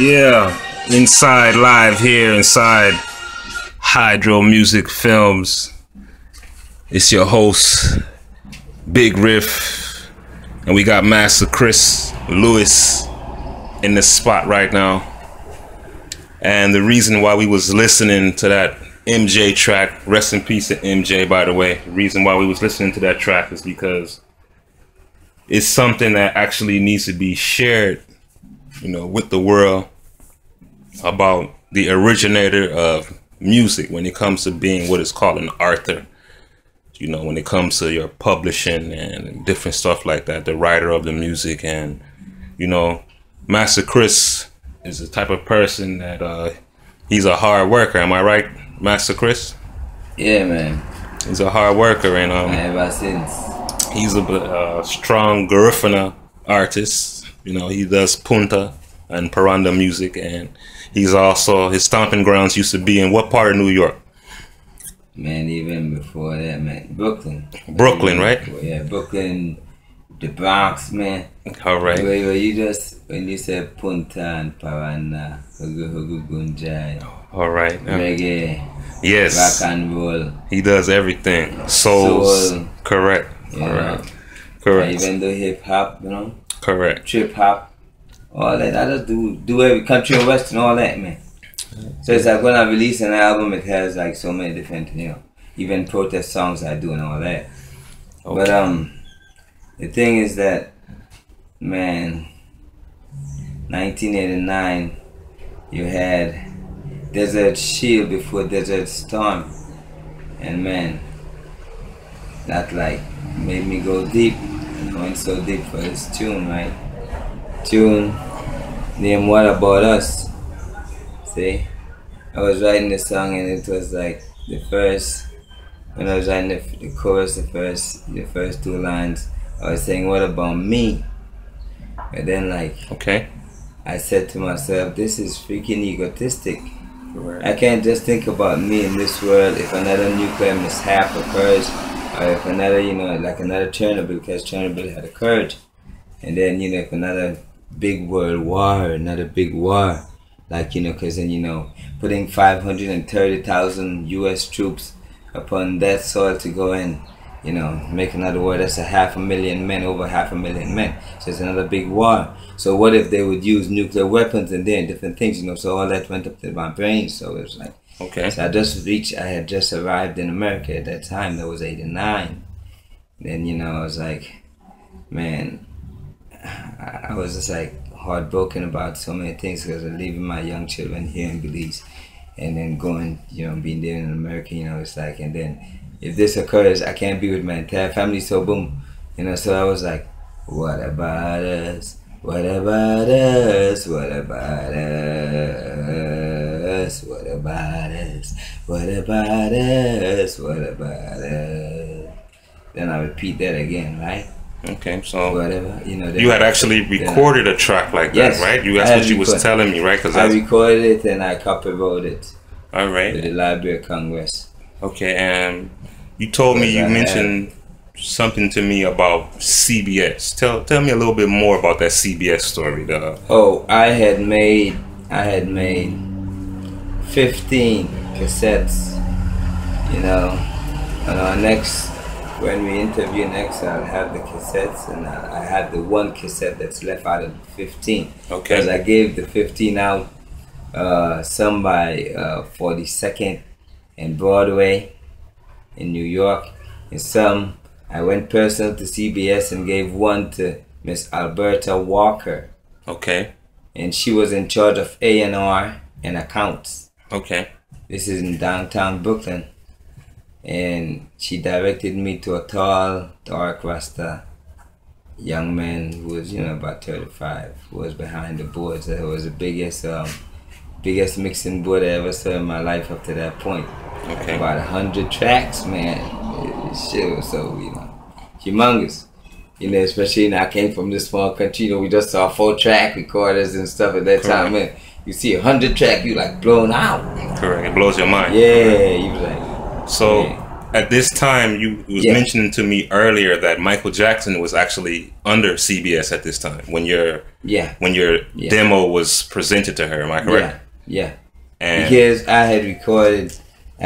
Yeah, inside live here inside Hydro Music Films. It's your host, Big Riff, and we got Master Chris Lewis in the spot right now. And the reason why we was listening to that MJ track, rest in peace to MJ, by the way. The reason why we was listening to that track is because it's something that actually needs to be shared, you know, with the world about the originator of music when it comes to being what is called an author. You know, when it comes to your publishing and different stuff like that, the writer of the music. And, you know, Master Chris is the type of person that he's a hard worker. Am I right, Master Chris? Yeah, man. He's a hard worker, and ever since, he's a strong Garifuna artist. You know, he does punta and paranda music, and he's also, his stomping grounds used to be in what part of New York? Man, even before that, man, Brooklyn. Brooklyn, right? Before, yeah, Brooklyn, the Bronx, man. All right. Well, you just, when you said punta and paranda, hugu gunjai. All right. Reggae. Yes. Rock and roll. He does everything. Soul. Correct. Yeah. Correct. Correct. And even do hip hop, you know. Correct. Trip hop, all that. I just do every country and western, all that, man. So it's like when I release an album, it has like so many different, you know, even protest songs I do and all that. Okay. But the thing is that, man, 1989, you had Desert Shield before Desert Storm, and man, that like made me go deep. Going so deep for this tune, right? Tune named What About Us. See, I was writing the song, and it was like the first, when I was writing the chorus, the first two lines, I was saying, what about me? And then like, okay, I said to myself, this is freaking egotistic. Right. I can't just think about me in this world. If another nuclear mishap occurs, or if another, you know, like another Chernobyl, because Chernobyl had occurred, and then, you know, if another big world war, another big war, like, you know, because then, you know, putting 530,000 U.S. troops upon that soil to go and, you know, make another war, that's 500,000 men, over 500,000 men. So it's another big war. So what if they would use nuclear weapons and then different things, you know? So all that went up to my brain. So it was like, okay. So I had just arrived in America at that time. That was 89. Then, you know, I was like, man, I was just like heartbroken about so many things, because I'm leaving my young children here in Belize, and then going, you know, being there in America, you know, it's like, and then if this occurs, I can't be with my entire family. So boom, you know, so I was like, what about us? What about us? What about us? What about us? What about us? What about us? Then I repeat that again, right? Okay, so whatever, you know, you had actually recorded a track like that, yes, right? That's what you was telling me, right? Because I recorded it and I copywrote it. All right. To the Library of Congress. Okay, and you told me you mentioned something to me about CBS. Tell me a little bit more about that CBS story, though. Oh, I had made 15 cassettes, you know, on our next. When we interview next, I'll have the cassettes, and I had the one cassette that's left out of the 15. Okay. Because I gave the 15 out, some by 42nd and Broadway in New York, and some I went personal to CBS and gave one to Miss Alberta Walker. Okay. And she was in charge of A&R and accounts. Okay. This is in downtown Brooklyn. And she directed me to a tall, dark rasta young man who was, you know, about 35, who was behind the boards. It was the biggest mixing board I ever saw in my life up to that point. Okay. About 100 tracks, man. Shit was so, you know, humongous. You know, especially, you know, I came from this small country, you know, we just saw 4-track recorders and stuff at that time, man. You see 100 track, you like blown out. Correct, it blows your mind. Yeah, you like. So, At this time, you was mentioning to me earlier that Michael Jackson was actually under CBS at this time when your demo was presented to her. Am I correct? Yeah, yeah. And because I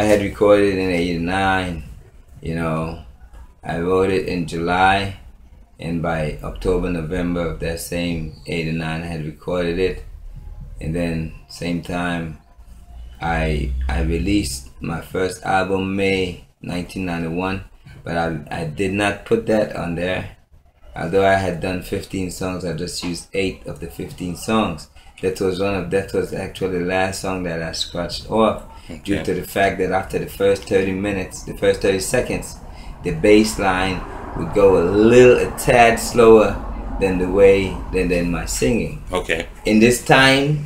had recorded in '89. You know, I wrote it in July, and by October, November of that same '89, I had recorded it, and then same time, I released my first album May 1991, but I did not put that on there. Although I had done 15 songs, I just used 8 of the 15 songs. That was actually the last song that I scratched off, due to the fact that after the first 30 seconds, the bass line would go a tad slower than than my singing. Okay. In this time,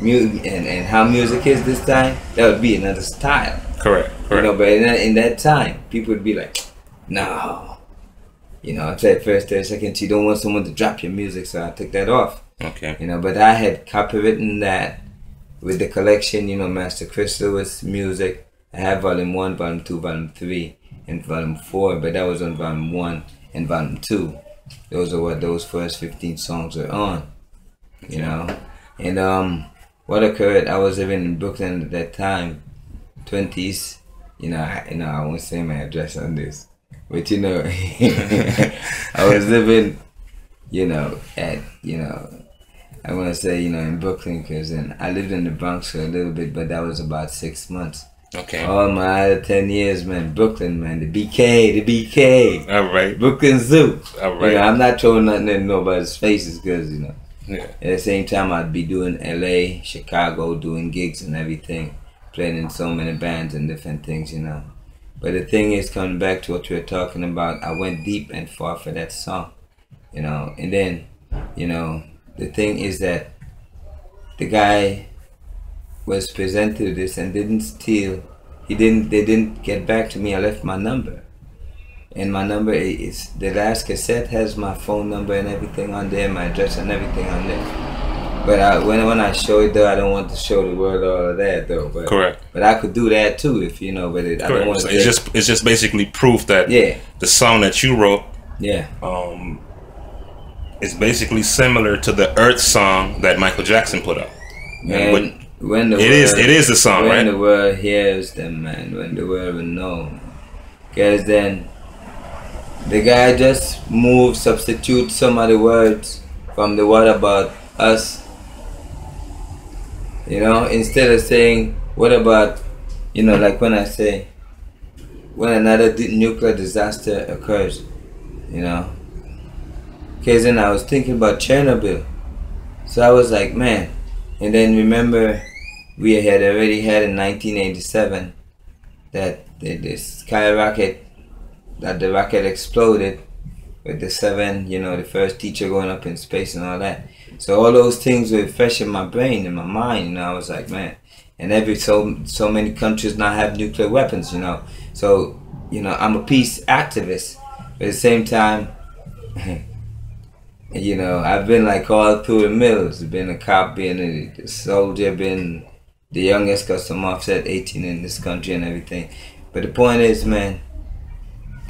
and how music is this time, that would be another style. Correct, correct. You know, but in that time, people would be like, no. You know, after that first 30 seconds, you don't want someone to drop your music, so I took that off. Okay. You know, but I had copywritten that with the collection, you know, Master Chris Lewis music. I have volume 1, volume 2, volume 3, and volume 4, but that was on volume 1 and volume 2. Those are what those first 15 songs were on, you know. And what occurred, I was living in Brooklyn at that time, 20s, you know, I won't say my address on this, but you know, I was living, you know, I want to say, you know, in Brooklyn, because I lived in the Bronx for a little bit, but that was about 6 months. Okay. All my other 10 years, man, Brooklyn, man, the BK. All right. Brooklyn Zoo. All right. You know, I'm not throwing nothing at nobody's faces, because, you know, at the same time, I'd be doing LA, Chicago, doing gigs and everything, playing in so many bands and different things, you know. But the thing is, coming back to what we were talking about, I went deep and far for that song, you know. And then, you know, the thing is that the guy was presented this and didn't steal. They didn't get back to me. I left my number, and my number is, the last cassette has my phone number and everything on there, my address and everything on there. But when I show it though, I don't want to show the world all of that though. But, correct. But I could do that too, if you know. But I don't want to. It's just basically proof that the song that you wrote is basically similar to the Earth Song that Michael Jackson put up. And it is the song, right? When the world hears them, man. When the world will know, because then the guy just moved, substitute some of the words from the "What About Us." You know, instead of saying "What about," you know, like when I say, "When another nuclear disaster occurs," you know, because then I was thinking about Chernobyl, so I was like, man. And then remember, we had already had in 1987 that the skyrocket, that the rocket exploded with the 7, you know, the first teacher going up in space and all that. So all those things were fresh in my brain, in my mind, you know. I was like, man. And every so many countries now have nuclear weapons, you know. So, you know, I'm a peace activist, but at the same time, you know, I've been like all through the mills. Been a cop, been a soldier, been the youngest custom officer at 18 in this country and everything. But the point is, man,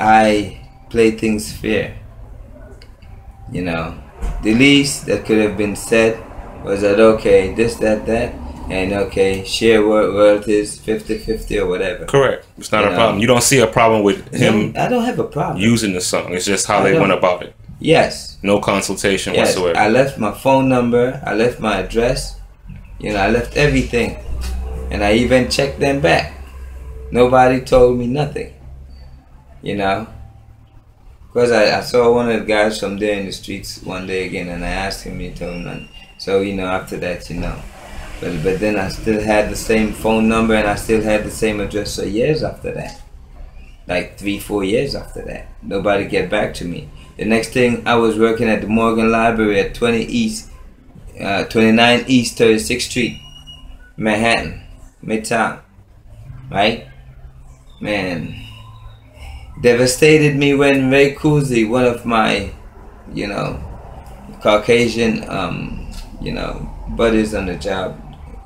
I play things fair. You know, the least that could have been said was that, okay, this, that, that, and okay, share royalties 50-50 or whatever. Correct. It's not a problem. You don't see a problem with him. I don't have a problem using the song. It's just how they went about it. Yes. No consultation whatsoever. I left my phone number, I left my address, you know, I left everything. And I even checked them back. Nobody told me nothing, you know. Because I saw one of the guys from there in the streets one day again, and I asked him, he told me nothing. So, you know, after that, you know. But then I still had the same phone number, and I still had the same address for years after that. Like 3-4 years after that. Nobody get back to me. The next thing, I was working at the Morgan Library at 29 East 36th Street, Manhattan, Midtown, right? Man, devastated me when Ray Cousy, one of my, you know, Caucasian, you know, buddies on the job,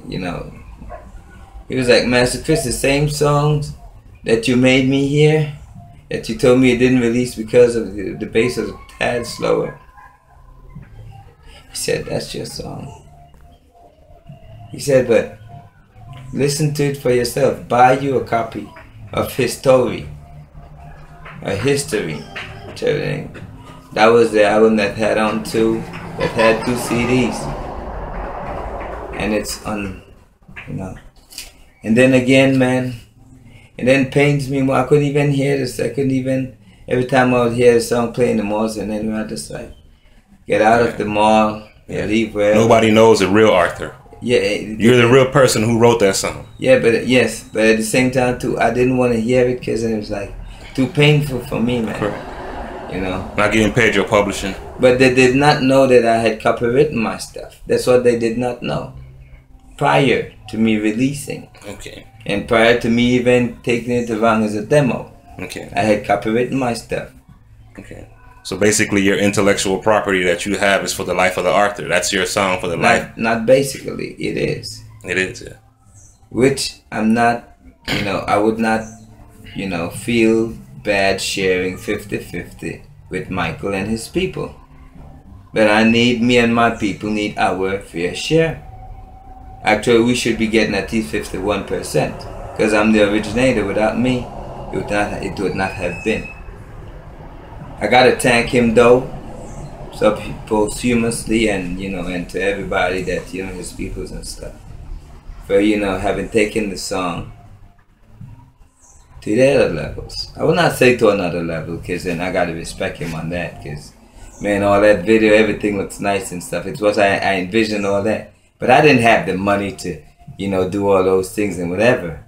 you know, he was like, Master Chris, the same songs that you made me hear, that you told me it didn't release because of the bass was a tad slower. He said, that's your song. He said, but listen to it for yourself. Buy you a copy of his story, or History, whichever name. That was the album that had on two, that had two CDs. And it's on, you know. And then again, man, and then pains me more. I couldn't even hear this. I couldn't even, every time I would hear the song play in the malls, and then I just like, get out of the mall, leave wherever. Nobody knows the real Arthur. Yeah. You're the real person who wrote that song. Yeah, but yes, but at the same time too, I didn't want to hear it because it was like too painful for me, man. Correct. You know. Not getting paid your publishing. But they did not know that I had copywritten my stuff. That's what they did not know prior to me releasing. Okay. And prior to me even taking it around as a demo. Okay. I had copywritten my stuff. Okay. So basically your intellectual property that you have is for the life of the Arthur. That's your song for the life. Not basically. It is. It is, yeah. Which I'm not, you know, I would not, you know, feel bad sharing 50-50 with Michael and his people. But I need, me and my people need our fair share. Actually, we should be getting at least 51%, because I'm the originator. Without me, it would not have been. I gotta thank him though, so posthumously, and you know, and to everybody that, you know, his peoples and stuff, for, you know, having taken the song to the other levels. I will not say to another level, because then I gotta respect him on that, because man, all that video, everything looks nice and stuff. It's what I envisioned, all that. But I didn't have the money to, you know, do all those things and whatever.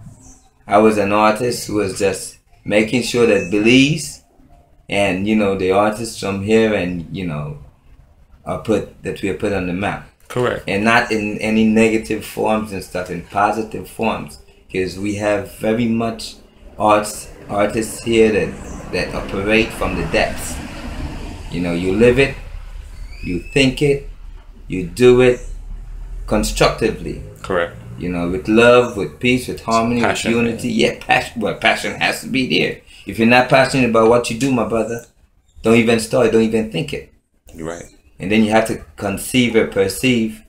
I was an artist who was just making sure that Belize and, you know, the artists from here and, you know, are put, that we are put on the map. Correct. And not in any negative forms and stuff, in positive forms. Because we have very much artists here that operate from the depths. You know, you live it, you think it, you do it, constructively. Correct. You know, with love, with peace, with harmony, passion, with unity. Man. Yeah, passion. Well, passion has to be there. If you're not passionate about what you do, my brother, don't even start. Don't even think it. You're right. And then you have to conceive or perceive,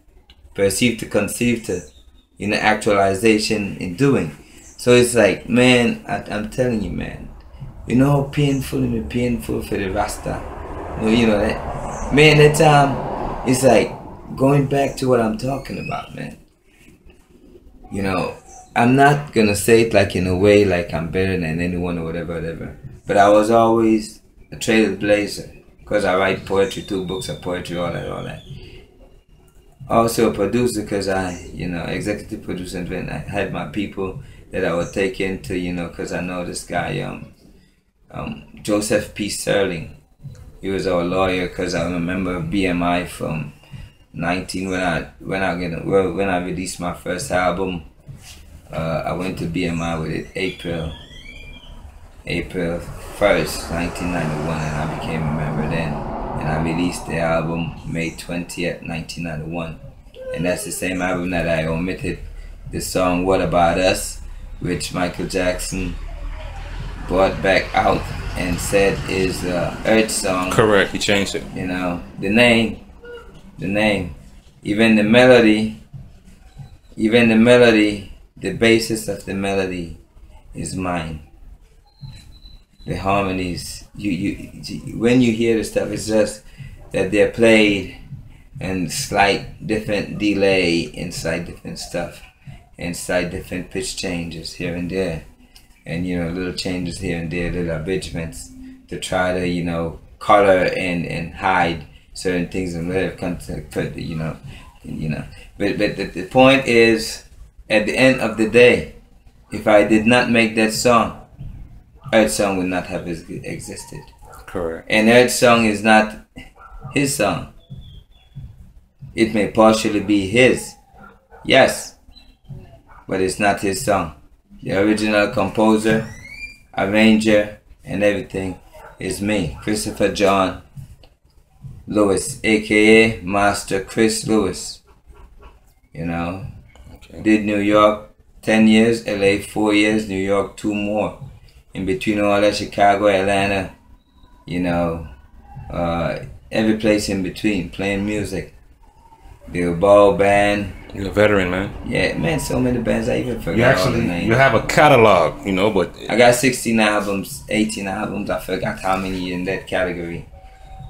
perceive to conceive to, you know, actualization in doing. So it's like, man, I'm telling you, man, you know how painful it be painful for the Rasta. You know that, man. That time, it's like. Going back to what I'm talking about, man. You know, I'm not gonna say it like in a way like I'm better than anyone or whatever. But I was always a trailblazer, because I write poetry, 2 books of poetry, all that. Also a producer, because I, you know, executive producer, and I had my people that I would take into, you know, because I know this guy, Joseph P. Serling. He was our lawyer, because I'm a member of BMI from 19 when I released my first album. I went to BMI with it April 1st, 1991, and I became a member then, and I released the album May 20th, 1991, and that's the same album that I omitted the song What About Us, which Michael Jackson brought back out and said is Earth Song. Correct. He changed it, you know, the name, even the melody, the basis of the melody is mine. The harmonies, you when you hear the stuff, it's just that they're played and slight different delay, inside different stuff, inside different pitch changes here and there, and, you know, little changes here and there, little abridgments to try to, you know, color and hide certain things and whatever contact, you know. But the point is, at the end of the day, if I did not make that song, Earth Song would not have existed. Correct. And Earth Song is not his song. It may partially be his, yes, but it's not his song. The original composer, arranger, and everything is me, Christopher John Lewis, aka Master Chris Lewis, you know. Okay. Did New York 10 years, LA 4 years, New York 2 more, in between all that, Chicago, Atlanta, you know, every place in between, playing music. The ball band. You're a veteran, man. Yeah, man, so many bands. I even forgot all the names. You have a catalog, you know, but... I got 16 albums, 18 albums. I forgot how many in that category.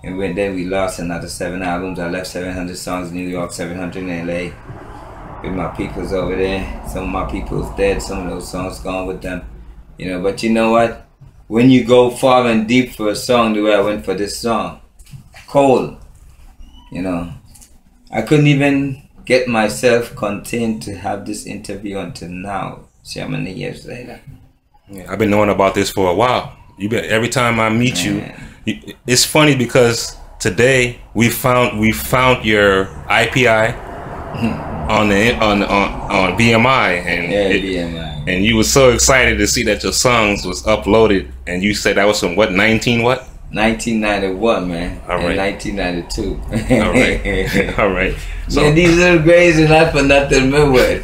And when then we lost another 7 albums. I left 700 songs in New York, 700 in L.A. with my peoples over there. Some of my peoples dead. Some of those songs gone with them. You know, but you know what? When you go far and deep for a song, the way I went for this song, Cold, you know, I couldn't even get myself content to have this interview until now. See how many years later? Yeah, I've been knowing about this for a while. You bet. Every time I meet you, it's funny because today we found your IPI on BMI and BMI. And you were so excited to see that your songs was uploaded, and you said that was from what 1991, man. All right. And 1992. All right. All right. So yeah, these little grades are not for nothing, man. You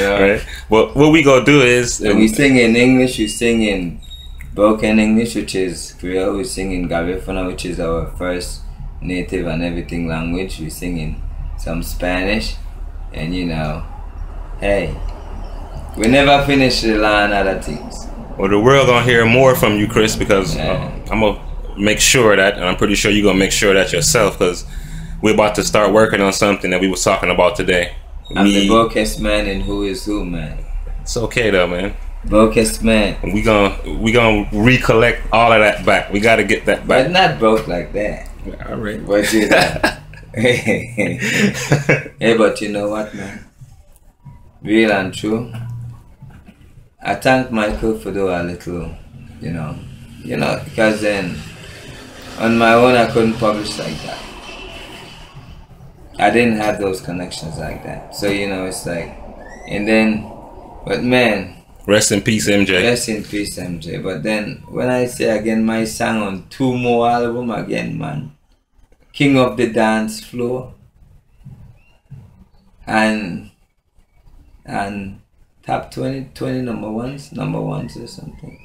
know? Right. Well, what we gonna do is we sing in English. We sing in broken English, which is Creole. We sing in Garifuna, which is our first native and everything language. We sing in some Spanish, and you know, hey, we never finish the line out of things. Well, the world gonna hear more from you, Chris, because I'm gonna make sure that, and I'm pretty sure you're gonna make sure that yourself, because we're about to start working on something that we was talking about today. I'm the broadcast man, and who is who, man. It's okay though, man. Broadcast man. We gonna recollect all of that back. We gotta get that back. But not broke like that. All right. But you know. Hey, but you know what, man? Real and true. I thank Michael for doing a little, you know, because then on my own I couldn't publish like that. I didn't have those connections like that. So, you know, it's like, and then, but man. Rest in peace, MJ. Rest in peace, MJ. But then when I say again my song on 2 more albums again, man, King of the Dance Floor and Top 20 number ones or something.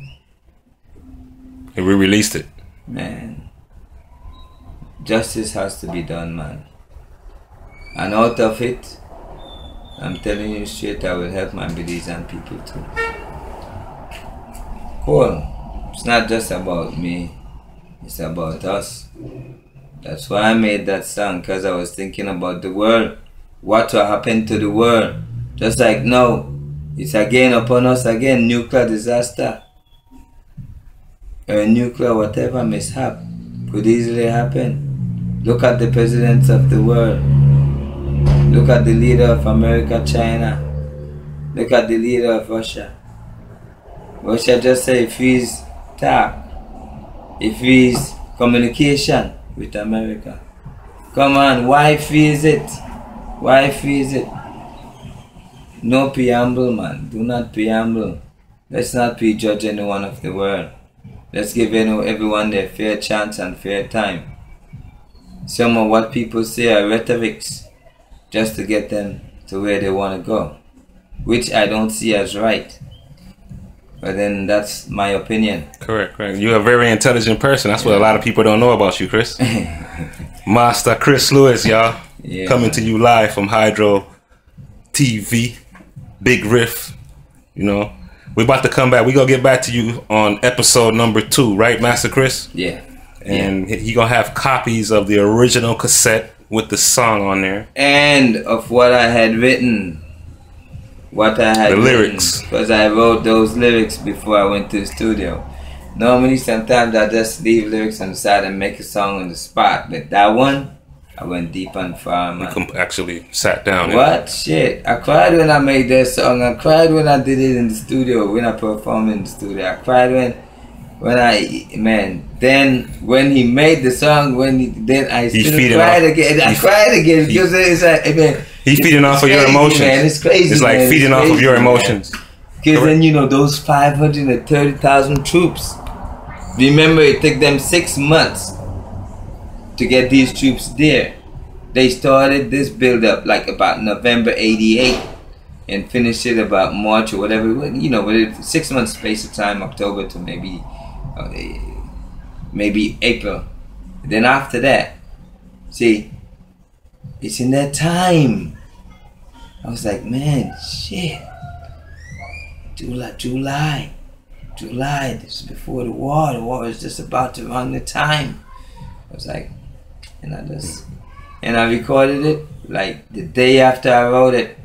And we released it. Man. Justice has to be done, man. And out of it, I'm telling you straight, I will help my Belizean people too. Cool. It's not just about me. It's about us. That's why I made that song, because I was thinking about the world. What will happen to the world? Just like now. It's again upon us again, nuclear disaster. A nuclear whatever mishap could easily happen. Look at the presidents of the world. Look at the leader of America, China. Look at the leader of Russia. Russia just say if he's tapped, if he's communication with America. Come on, why fears it? Why fears it? No preamble, man. Do not preamble. Let's not prejudge anyone of the world. Let's give everyone their fair chance and fair time. Some of what people say are rhetorics just to get them to where they want to go, which I don't see as right. But then that's my opinion. Correct, correct. You're a very intelligent person. That's what a lot of people don't know about you, Chris. Master Chris Lewis, y'all. Yeah, coming to you live from Hydro TV. Big riff, you know. We're about to come back. We're going to get back to you on episode number 2, right, Master Chris? Yeah. And he going to have copies of the original cassette with the song on there. And of what I had written. What I had written. The lyrics. Because I wrote those lyrics before I went to the studio. Normally, sometimes I just leave lyrics on the side and make a song on the spot. But that one, I went deep and far, man. You actually sat down. What? Shit. I cried when I made that song. I cried when I did it in the studio, when I performed in the studio. I cried when he made the song, I cried again. Because it's like, man, he's feeding off of your emotions. Man, it's crazy. It's like feeding off of your emotions. Because then, you know, those 530,000 troops, remember, it took them 6 months to get these troops there. They started this build up like about November 88. and finish it about March or whatever, you know, but it's 6 months space of time, October to maybe April. Then after that, see, it's in that time. I was like, man, shit, July, this is before the war was just about to run the time. I was like, and I recorded it, like, the day after I wrote it.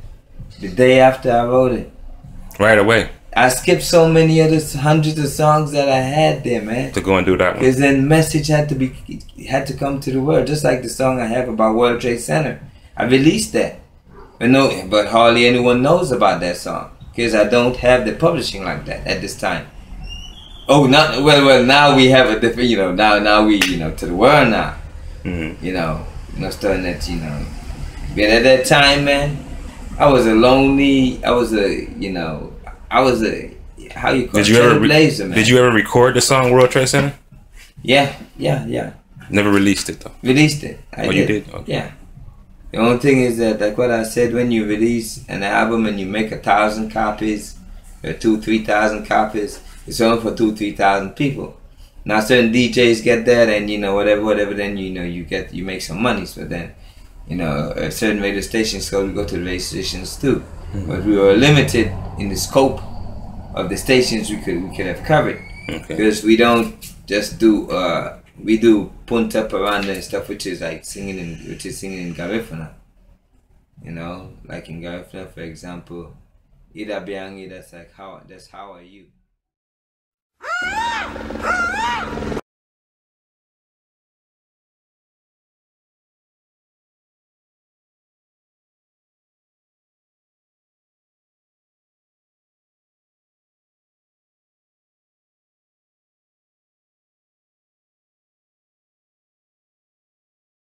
Right away. I skipped so many other hundreds of songs that I had there, man. To go and do that one. Because then message had to come to the world, just like the song I have about World Trade Center. I released that, but hardly anyone knows about that song because I don't have the publishing like that at this time. Oh, now we have a different, you know. Now we, you know, to the world now. Mm-hmm. You know, starting that, you know. But at that time, man, I was a, how you call it? Trailblazer, man. Did you ever record the song World Trade Center? Yeah. Never released it though. Released it. You did? Okay. Yeah. The only thing is that, like what I said, when you release an album and you make 1,000 copies, or 2,000-3,000 copies, it's only for 2,000-3,000 people. Now certain DJs get that, and you know whatever. Then you know you make some money. So then, you know, certain radio stations go to the radio stations too. Mm-hmm. But we were limited in the scope of the stations we could have covered, because we don't just do we do punta paranda and stuff, which is like singing in Garifuna. You know, like in Garifuna, for example, Ida Biangi. That's how are you.